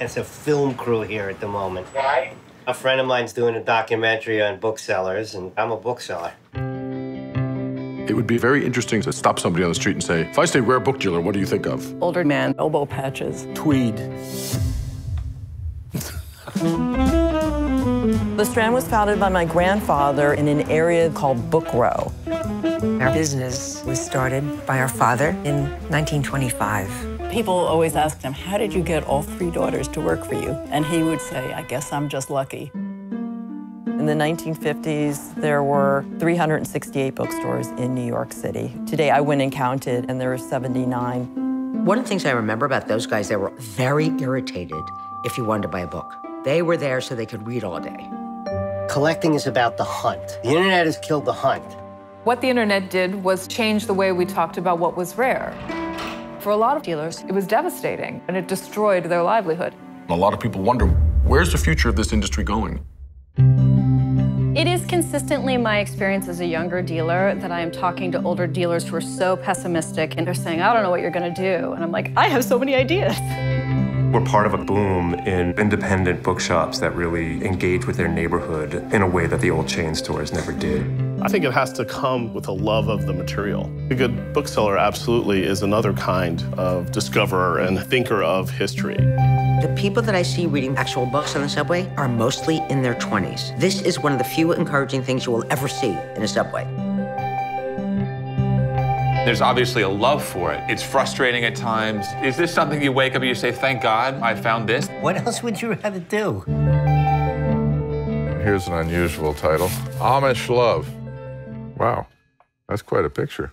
as a film crew here at the moment. Why? A friend of mine's doing a documentary on booksellers, and I'm a bookseller. It would be very interesting to stop somebody on the street and say, if I say rare book dealer, what do you think of? Older man, elbow patches. Tweed. The Strand was founded by my grandfather in an area called Book Row. Our business was started by our father in 1925. People always asked him, how did you get all three daughters to work for you? And he would say, I guess I'm just lucky. In the 1950s, there were 368 bookstores in New York City. Today, I went and counted, and there were 79. One of the things I remember about those guys, they were very irritated if you wanted to buy a book. They were there so they could read all day. Collecting is about the hunt. The internet has killed the hunt. What the internet did was change the way we talked about what was rare. For a lot of dealers, it was devastating, and it destroyed their livelihood. A lot of people wonder, where's the future of this industry going? It is consistently my experience as a younger dealer that I am talking to older dealers who are so pessimistic, and they're saying, I don't know what you're going to do. And I'm like, I have so many ideas. We're part of a boom in independent bookshops that really engage with their neighborhood in a way that the old chain stores never did. I think it has to come with a love of the material. A good bookseller absolutely is another kind of discoverer and thinker of history. The people that I see reading actual books on the subway are mostly in their 20s. This is one of the few encouraging things you will ever see in a subway. There's obviously a love for it. It's frustrating at times. Is this something you wake up and you say, thank God I found this? What else would you rather do? Here's an unusual title, Amish Love. Wow, that's quite a picture.